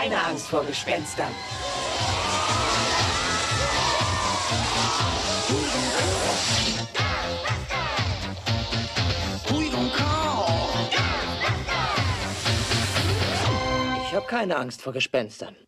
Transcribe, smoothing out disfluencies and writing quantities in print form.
keine Angst vor Gespenstern. Ich habe keine Angst vor Gespenstern.